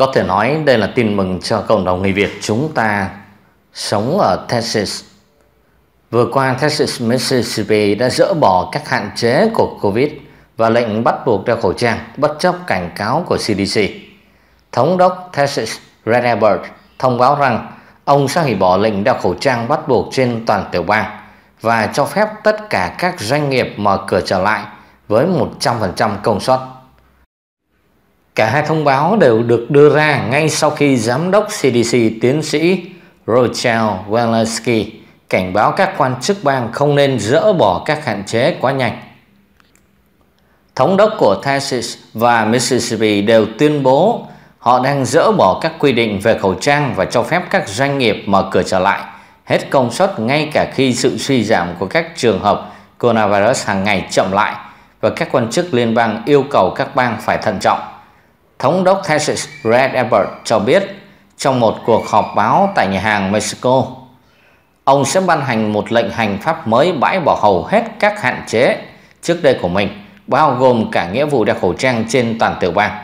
Có thể nói đây là tin mừng cho cộng đồng người Việt chúng ta sống ở Texas. Vừa qua, Texas, Mississippi đã dỡ bỏ các hạn chế của Covid và lệnh bắt buộc đeo khẩu trang bất chấp cảnh cáo của CDC. Thống đốc Texas, Greg Abbott thông báo rằng ông sẽ hủy bỏ lệnh đeo khẩu trang bắt buộc trên toàn tiểu bang và cho phép tất cả các doanh nghiệp mở cửa trở lại với 100% công suất. Cả hai thông báo đều được đưa ra ngay sau khi Giám đốc CDC tiến sĩ Rochelle Walensky cảnh báo các quan chức bang không nên dỡ bỏ các hạn chế quá nhanh. Thống đốc của Texas và Mississippi đều tuyên bố họ đang dỡ bỏ các quy định về khẩu trang và cho phép các doanh nghiệp mở cửa trở lại hết công suất ngay cả khi sự suy giảm của các trường hợp coronavirus hàng ngày chậm lại, và các quan chức liên bang yêu cầu các bang phải thận trọng. Thống đốc Texas Greg Abbott cho biết trong một cuộc họp báo tại nhà hàng Mexico, ông sẽ ban hành một lệnh hành pháp mới bãi bỏ hầu hết các hạn chế trước đây của mình, bao gồm cả nghĩa vụ đeo khẩu trang trên toàn tiểu bang.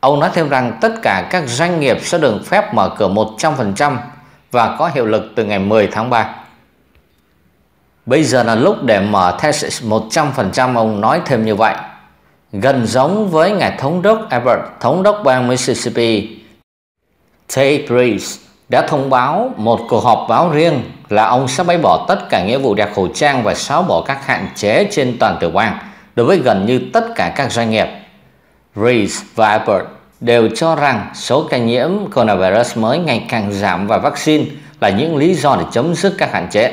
Ông nói thêm rằng tất cả các doanh nghiệp sẽ được phép mở cửa 100% và có hiệu lực từ ngày 10 tháng 3. Bây giờ là lúc để mở Texas 100%, ông nói thêm như vậy. Gần giống với ngài thống đốc Abbott, thống đốc bang Mississippi Tate Reeves đã thông báo một cuộc họp báo riêng là ông sẽ bãi bỏ tất cả nghĩa vụ đeo khẩu trang và xóa bỏ các hạn chế trên toàn tiểu bang đối với gần như tất cả các doanh nghiệp. Reeves và Abbott đều cho rằng số ca nhiễm coronavirus mới ngày càng giảm và vaccine là những lý do để chấm dứt các hạn chế.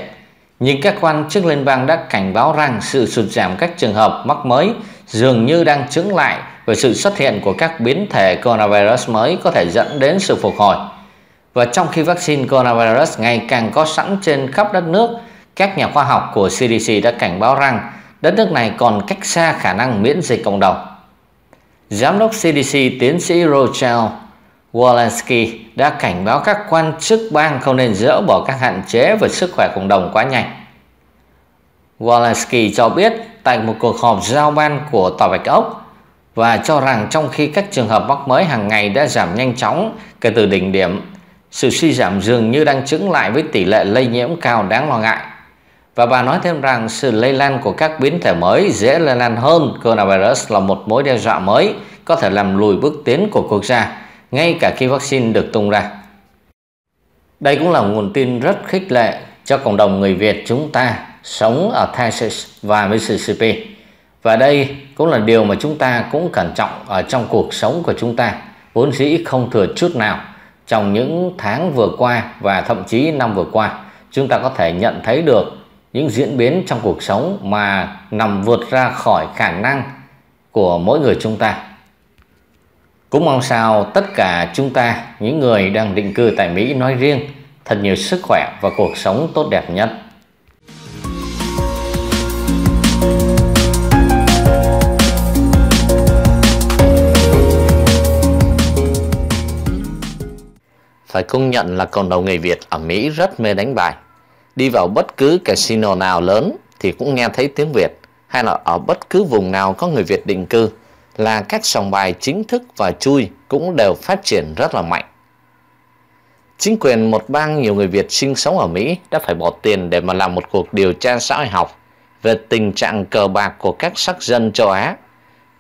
Nhưng các quan chức liên bang đã cảnh báo rằng sự sụt giảm các trường hợp mắc mới dường như đang chững lại, và sự xuất hiện của các biến thể coronavirus mới có thể dẫn đến sự phục hồi. Và trong khi vaccine coronavirus ngày càng có sẵn trên khắp đất nước, các nhà khoa học của CDC đã cảnh báo rằng đất nước này còn cách xa khả năng miễn dịch cộng đồng. Giám đốc CDC tiến sĩ Rochelle Walensky đã cảnh báo các quan chức bang không nên dỡ bỏ các hạn chế về sức khỏe cộng đồng quá nhanh. Walensky cho biết tại một cuộc họp giao ban của Tòa Bạch Ốc, và cho rằng trong khi các trường hợp mắc mới hàng ngày đã giảm nhanh chóng kể từ đỉnh điểm, sự suy giảm dường như đang chững lại với tỷ lệ lây nhiễm cao đáng lo ngại. Và bà nói thêm rằng sự lây lan của các biến thể mới dễ lây lan hơn coronavirus là một mối đe dọa mới có thể làm lùi bước tiến của quốc gia, ngay cả khi vaccine được tung ra. Đây cũng là nguồn tin rất khích lệ cho cộng đồng người Việt chúng ta sống ở Texas và Mississippi. Và đây cũng là điều mà chúng ta cũng cẩn trọng ở trong cuộc sống của chúng ta, vốn dĩ không thừa chút nào. Trong những tháng vừa qua và thậm chí năm vừa qua, chúng ta có thể nhận thấy được những diễn biến trong cuộc sống mà nằm vượt ra khỏi khả năng của mỗi người chúng ta. Cũng mong sao tất cả chúng ta, những người đang định cư tại Mỹ nói riêng, thật nhiều sức khỏe và cuộc sống tốt đẹp nhất. Phải công nhận là cộng đồng người Việt ở Mỹ rất mê đánh bài. Đi vào bất cứ casino nào lớn thì cũng nghe thấy tiếng Việt, hay là ở bất cứ vùng nào có người Việt định cư là các sòng bài chính thức và chui cũng đều phát triển rất là mạnh. Chính quyền một bang nhiều người Việt sinh sống ở Mỹ đã phải bỏ tiền để mà làm một cuộc điều tra xã hội học về tình trạng cờ bạc của các sắc dân châu Á.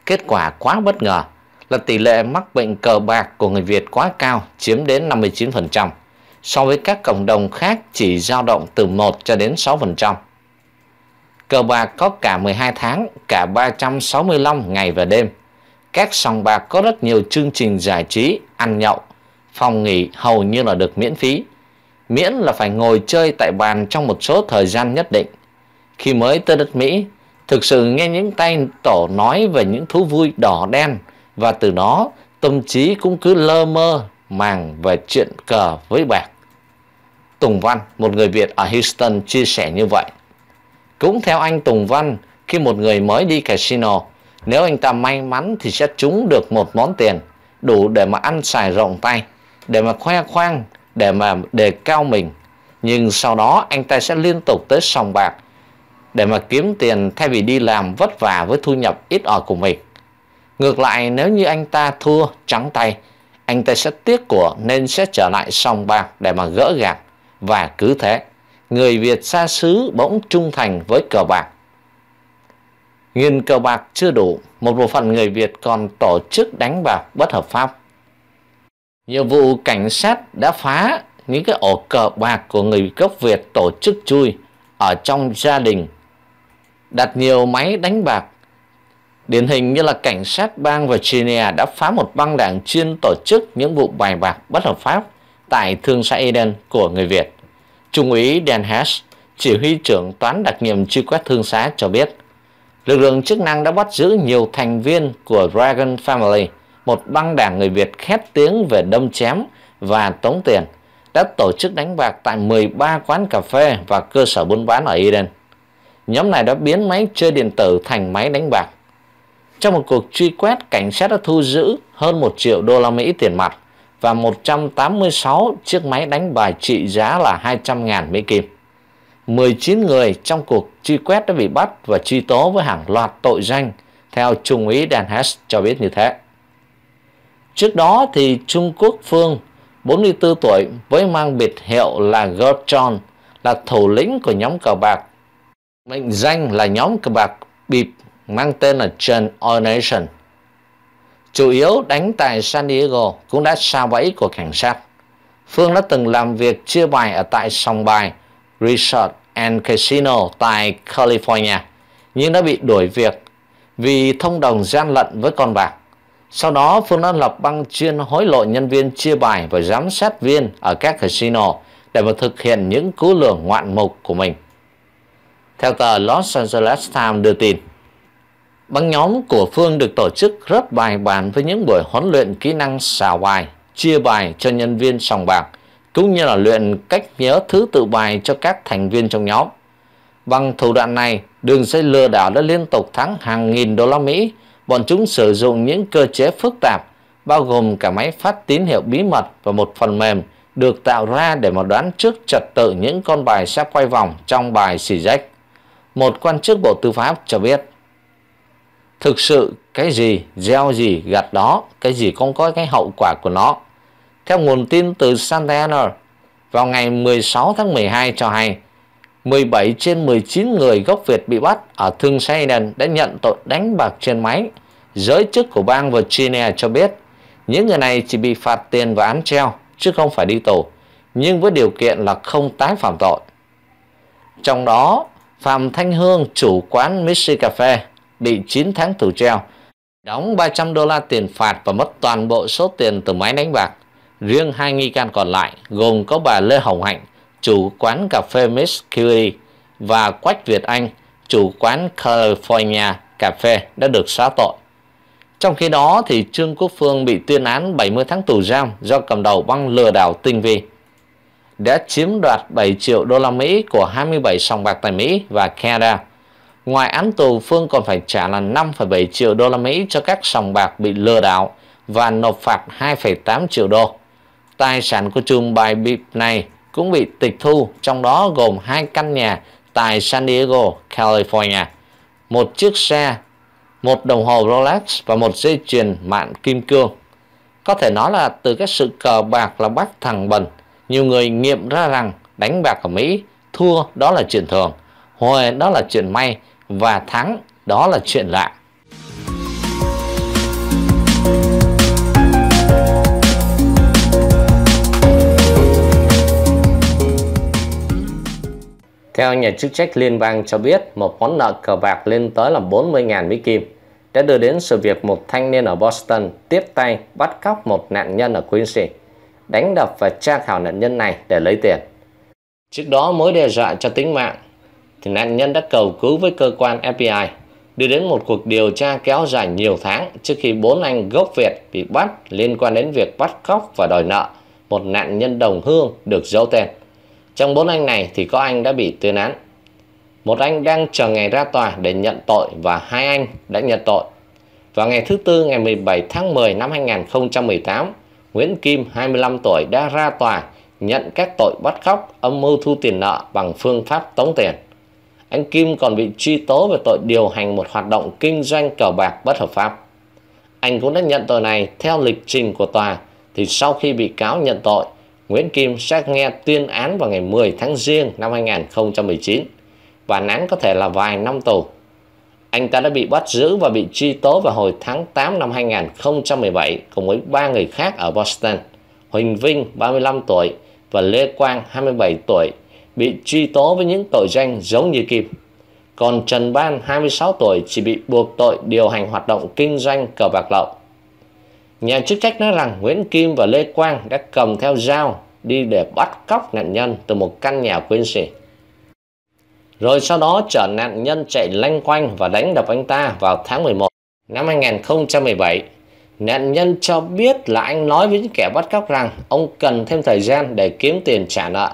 Kết quả quá bất ngờ là tỷ lệ mắc bệnh cờ bạc của người Việt quá cao, chiếm đến 59%. So với các cộng đồng khác chỉ dao động từ 1 cho đến 6%. Cờ bạc có cả 12 tháng, cả 365 ngày và đêm. Các sòng bạc có rất nhiều chương trình giải trí, ăn nhậu, phòng nghỉ hầu như là được miễn phí. Miễn là phải ngồi chơi tại bàn trong một số thời gian nhất định. Khi mới tới đất Mỹ, thực sự nghe những tay tổ nói về những thú vui đỏ đen, và từ đó tâm trí cũng cứ lơ mơ màng về chuyện cờ với bạc. Tùng Văn, một người Việt ở Houston, chia sẻ như vậy. Cũng theo anh Tùng Văn, khi một người mới đi casino, nếu anh ta may mắn thì sẽ trúng được một món tiền đủ để mà ăn xài rộng tay, để mà khoe khoang, để mà đề cao mình. Nhưng sau đó anh ta sẽ liên tục tới sòng bạc để mà kiếm tiền thay vì đi làm vất vả với thu nhập ít ỏi của mình. Ngược lại, nếu như anh ta thua trắng tay, anh ta sẽ tiếc của nên sẽ trở lại sòng bạc để mà gỡ gạc. Và cứ thế, người Việt xa xứ bỗng trung thành với cờ bạc. Nghiền cờ bạc chưa đủ, một bộ phận người Việt còn tổ chức đánh bạc bất hợp pháp. Nhiều vụ cảnh sát đã phá những cái ổ cờ bạc của người gốc Việt tổ chức chui ở trong gia đình, đặt nhiều máy đánh bạc. Điển hình như là cảnh sát bang Virginia đã phá một băng đảng chuyên tổ chức những vụ bài bạc bất hợp pháp tại thương xã Eden của người Việt. Trung úy Dan Hatch, chỉ huy trưởng toán đặc nhiệm truy quét thương xá cho biết, lực lượng chức năng đã bắt giữ nhiều thành viên của Dragon Family, một băng đảng người Việt khét tiếng về đâm chém và tống tiền, đã tổ chức đánh bạc tại 13 quán cà phê và cơ sở buôn bán ở Eden. Nhóm này đã biến máy chơi điện tử thành máy đánh bạc. Trong một cuộc truy quét, cảnh sát đã thu giữ hơn 1 triệu đô la Mỹ tiền mặt và 186 chiếc máy đánh bài trị giá là 200.000 Mỹ Kim. 19 người trong cuộc truy quét đã bị bắt và truy tố với hàng loạt tội danh, theo Trung úy Dan Hatch cho biết như thế. Trước đó thì Trung Quốc Phương, 44 tuổi, với mang biệt hiệu là Gertron, là thủ lĩnh của nhóm cờ bạc mệnh danh là nhóm cờ bạc bịp mang tên là John O'Nation, chủ yếu đánh tại San Diego, cũng đã sa bẫy của cảnh sát. Phương đã từng làm việc chia bài ở tại sòng bài Resort and Casino tại California, nhưng đã bị đuổi việc vì thông đồng gian lận với con bạc. Sau đó, Phương đã lập băng chuyên hối lộ nhân viên chia bài và giám sát viên ở các casino để mà thực hiện những cú lừa ngoạn mục của mình. Theo tờ Los Angeles Times đưa tin, băng nhóm của Phương được tổ chức rất bài bản với những buổi huấn luyện kỹ năng xào bài, chia bài cho nhân viên sòng bạc, cũng như là luyện cách nhớ thứ tự bài cho các thành viên trong nhóm. Bằng thủ đoạn này, đường dây lừa đảo đã liên tục thắng hàng nghìn đô la Mỹ. Bọn chúng sử dụng những cơ chế phức tạp, bao gồm cả máy phát tín hiệu bí mật và một phần mềm được tạo ra để mà đoán trước trật tự những con bài sẽ quay vòng trong bài xì rách. Một quan chức Bộ Tư pháp cho biết, thực sự cái gì gieo gì gặt đó, cái gì không có cái hậu quả của nó. Theo nguồn tin từ Santa Ana, vào ngày 16 tháng 12 cho hay, 17 trên 19 người gốc Việt bị bắt ở thương xã Eden đã nhận tội đánh bạc trên máy. Giới chức của bang Virginia cho biết, những người này chỉ bị phạt tiền và án treo, chứ không phải đi tù, nhưng với điều kiện là không tái phạm tội. Trong đó, Phạm Thanh Hương, chủ quán Missy Cà Phê, bị 9 tháng tù treo, đóng 300 đô la tiền phạt và mất toàn bộ số tiền từ máy đánh bạc. Riêng hai nghi can còn lại, gồm có bà Lê Hồng Hạnh, chủ quán cà phê Miss Kitty, và Quách Việt Anh, chủ quán California Cafe, đã được xóa tội. Trong khi đó, thì Trương Quốc Phương bị tuyên án 70 tháng tù giam do cầm đầu băng lừa đảo tinh vi, đã chiếm đoạt 7 triệu đô la Mỹ của 27 sòng bạc tại Mỹ và Canada. Ngoài án tù, Phương còn phải trả là 5,7 triệu đô la Mỹ cho các sòng bạc bị lừa đảo và nộp phạt 2,8 triệu đô. Tài sản của chùm bài bịp này cũng bị tịch thu, trong đó gồm 2 căn nhà tại San Diego, California, một chiếc xe, một đồng hồ Rolex và một dây chuyền mạn kim cương. Có thể nói là từ các sự cờ bạc là bác thằng bần, nhiều người nghiệm ra rằng đánh bạc ở Mỹ thua đó là chuyện thường, hồi đó là chuyện may và thắng đó là chuyện lạ. Theo nhà chức trách liên bang cho biết, một món nợ cờ bạc lên tới là 40.000 Mỹ Kim đã đưa đến sự việc một thanh niên ở Boston tiếp tay bắt cóc một nạn nhân ở Quincy, đánh đập và tra khảo nạn nhân này để lấy tiền. Trước đó, mối đe dọa cho tính mạng thì nạn nhân đã cầu cứu với cơ quan FBI, đưa đến một cuộc điều tra kéo dài nhiều tháng trước khi 4 anh gốc Việt bị bắt liên quan đến việc bắt cóc và đòi nợ một nạn nhân đồng hương được giấu tên. Trong 4 anh này thì có anh đã bị tuyên án. Một anh đang chờ ngày ra tòa để nhận tội và 2 anh đã nhận tội. Vào ngày thứ Tư ngày 17 tháng 10 năm 2018, Nguyễn Kim, 25 tuổi, đã ra tòa nhận các tội bắt cóc, âm mưu thu tiền nợ bằng phương pháp tống tiền. Anh Kim còn bị truy tố về tội điều hành một hoạt động kinh doanh cờ bạc bất hợp pháp. Anh cũng đã nhận tội này theo lịch trình của tòa thì sau khi bị cáo nhận tội, Nguyễn Kim sẽ nghe tuyên án vào ngày 10 tháng Giêng năm 2019. Bản án có thể là vài năm tù. Anh ta đã bị bắt giữ và bị truy tố vào hồi tháng 8 năm 2017 cùng với 3 người khác ở Boston. Huỳnh Vinh, 35 tuổi và Lê Quang, 27 tuổi, bị truy tố với những tội danh giống như Kim. Còn Trần Ban, 26 tuổi, chỉ bị buộc tội điều hành hoạt động kinh doanh cờ bạc lậu. Nhà chức trách nói rằng Nguyễn Kim và Lê Quang đã cầm theo dao đi để bắt cóc nạn nhân từ một căn nhà Quincy. Rồi sau đó chở nạn nhân chạy lanh quanh và đánh đập anh ta vào tháng 11 năm 2017. Nạn nhân cho biết là anh nói với những kẻ bắt cóc rằng ông cần thêm thời gian để kiếm tiền trả nợ.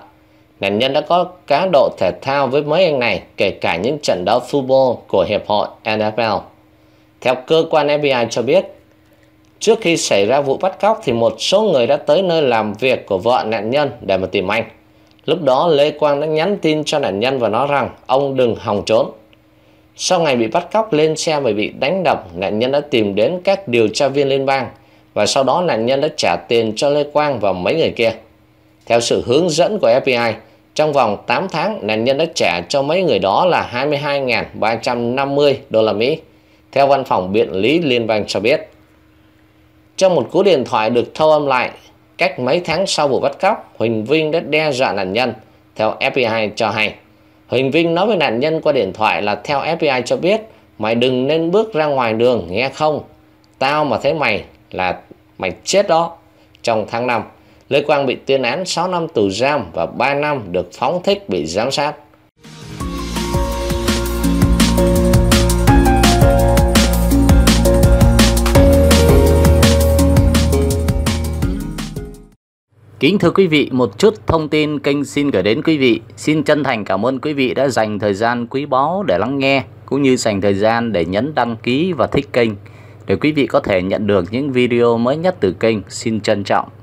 Nạn nhân đã có cá độ thể thao với mấy anh này, kể cả những trận đấu football của Hiệp hội NFL. Theo cơ quan FBI cho biết, trước khi xảy ra vụ bắt cóc thì một số người đã tới nơi làm việc của vợ nạn nhân để mà tìm anh. Lúc đó Lê Quang đã nhắn tin cho nạn nhân và nói rằng ông đừng hòng trốn. Sau ngày bị bắt cóc lên xe và bị đánh đập, nạn nhân đã tìm đến các điều tra viên liên bang và sau đó nạn nhân đã trả tiền cho Lê Quang và mấy người kia. Theo sự hướng dẫn của FBI, trong vòng 8 tháng nạn nhân đã trả cho mấy người đó là 22.350 đô la Mỹ, theo văn phòng biện lý liên bang cho biết. Trong một cú điện thoại được thâu âm lại, cách mấy tháng sau vụ bắt cóc, Huỳnh Vinh đã đe dọa nạn nhân, theo FBI cho hay. Huỳnh Vinh nói với nạn nhân qua điện thoại là theo FBI cho biết, mày đừng nên bước ra ngoài đường nghe không? Tao mà thấy mày là mày chết đó. Trong tháng 5, Lê Quang bị tuyên án 6 năm tù giam và 3 năm được phóng thích bị giám sát. Kính thưa quý vị, một chút thông tin kênh xin gửi đến quý vị. Xin chân thành cảm ơn quý vị đã dành thời gian quý báu để lắng nghe, cũng như dành thời gian để nhấn đăng ký và thích kênh, để quý vị có thể nhận được những video mới nhất từ kênh. Xin trân trọng.